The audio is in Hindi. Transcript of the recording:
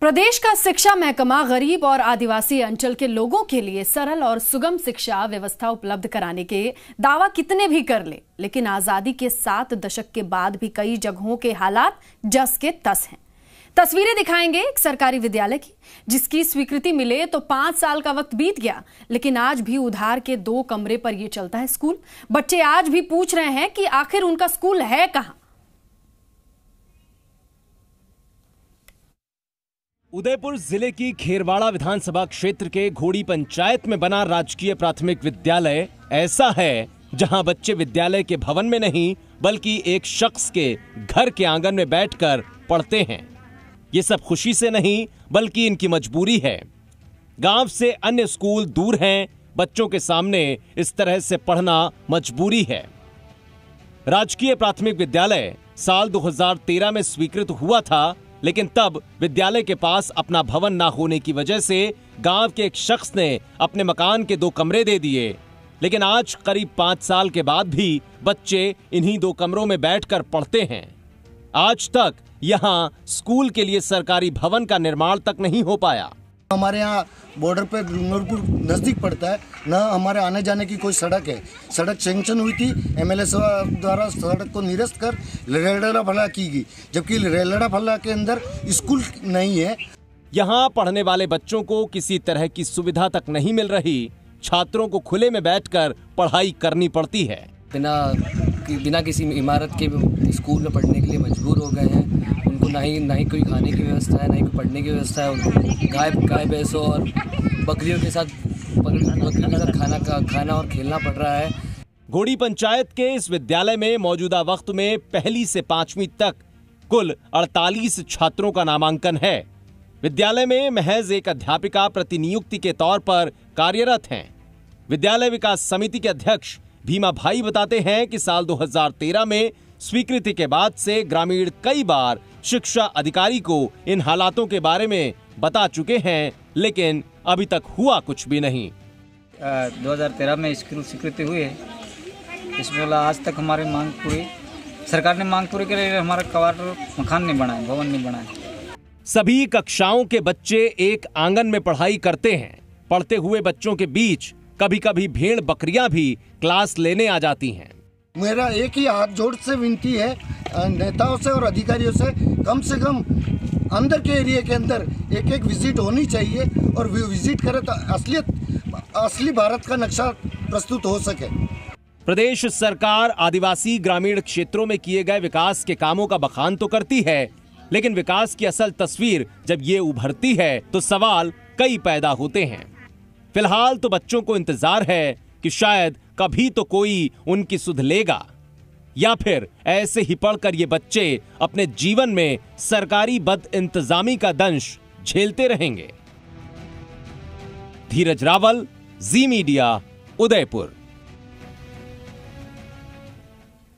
प्रदेश का शिक्षा महकमा गरीब और आदिवासी अंचल के लोगों के लिए सरल और सुगम शिक्षा व्यवस्था उपलब्ध कराने के दावा कितने भी कर ले, लेकिन आजादी के 7 दशक के बाद भी कई जगहों के हालात जस के तस हैं। तस्वीरें दिखाएंगे एक सरकारी विद्यालय की, जिसकी स्वीकृति मिले तो 5 साल का वक्त बीत गया, लेकिन आज भी उधार के 2 कमरे पर यह चलता है स्कूल। बच्चे आज भी पूछ रहे हैं कि आखिर उनका स्कूल है कहाँ। उदयपुर जिले की खेरवाड़ा विधानसभा क्षेत्र के घोड़ी पंचायत में बना राजकीय प्राथमिक विद्यालय ऐसा है जहां बच्चे विद्यालय के भवन में नहीं बल्कि एक शख्स के घर के आंगन में बैठकर पढ़ते हैं। ये सब खुशी से नहीं बल्कि इनकी मजबूरी है। गांव से अन्य स्कूल दूर हैं, बच्चों के सामने इस तरह से पढ़ना मजबूरी है। राजकीय प्राथमिक विद्यालय साल 2013 में स्वीकृत हुआ था, लेकिन तब विद्यालय के पास अपना भवन ना होने की वजह से गांव के एक शख्स ने अपने मकान के 2 कमरे दे दिए। लेकिन आज करीब 5 साल के बाद भी बच्चे इन्हीं 2 कमरों में बैठकर पढ़ते हैं। आज तक यहां स्कूल के लिए सरकारी भवन का निर्माण तक नहीं हो पाया। हमारे यहाँ बॉर्डर पे गुनौरपुर नज़दीक पड़ता है, ना हमारे आने जाने की कोई सड़क है। सड़क सेंक्शन हुई थी, एमएलए द्वारा सड़क को निरस्त कर रेलड़ा भला की गई, जबकि रेलड़ा भला के अंदर स्कूल नहीं है। यहाँ पढ़ने वाले बच्चों को किसी तरह की सुविधा तक नहीं मिल रही। छात्रों को खुले में बैठकर पढ़ाई करनी पड़ती है। बिना किसी इमारत के स्कूल में पढ़ने के लिए मजबूर हो गए हैं। उनको ना ही कोई खाने की व्यवस्था है, ना ही कोई पढ़ने की व्यवस्था है। उनको गाय भैंसों और बकरियों के साथ खाना और खेलना पड़ रहा है। घोड़ी पंचायत के इस विद्यालय में मौजूदा वक्त में 1 से 5वीं तक कुल 48 छात्रों का नामांकन है। विद्यालय में महज एक अध्यापिका प्रतिनियुक्ति के तौर पर कार्यरत हैं। विद्यालय विकास समिति के अध्यक्ष भीमा भाई बताते हैं कि साल 2013 में स्वीकृति के बाद से ग्रामीण कई बार शिक्षा अधिकारी को इन हालातों के बारे में बता चुके हैं, लेकिन अभी तक हुआ कुछ भी नहीं। 2013 में स्कूल स्वीकृति हुई है, इसमें बोला आज तक हमारी मांग पूरी सरकार ने मांग पूरी के लिए हमारा क्वार्टर मकान नहीं बना है, भवन नहीं बना है। सभी कक्षाओं के बच्चे एक आंगन में पढ़ाई करते हैं। पढ़ते हुए बच्चों के बीच कभी कभी भेड़ बकरियां भी क्लास लेने आ जाती हैं। मेरा एक ही हाथ जोड़ से विनती है नेताओं से और अधिकारियों से कम अंदर के एरिया के अंदर एक एक विजिट होनी चाहिए, और विजिट करें तो असली भारत का नक्शा प्रस्तुत हो सके। प्रदेश सरकार आदिवासी ग्रामीण क्षेत्रों में किए गए विकास के कामों का बखान तो करती है, लेकिन विकास की असल तस्वीर जब ये उभरती है तो सवाल कई पैदा होते हैं। फिलहाल तो बच्चों को इंतजार है कि शायद कभी तो कोई उनकी सुध लेगा, या फिर ऐसे ही पढ़कर ये बच्चे अपने जीवन में सरकारी बदइंतजामी का दंश झेलते रहेंगे। Dheeraj Rawal, Z media, Udaipur.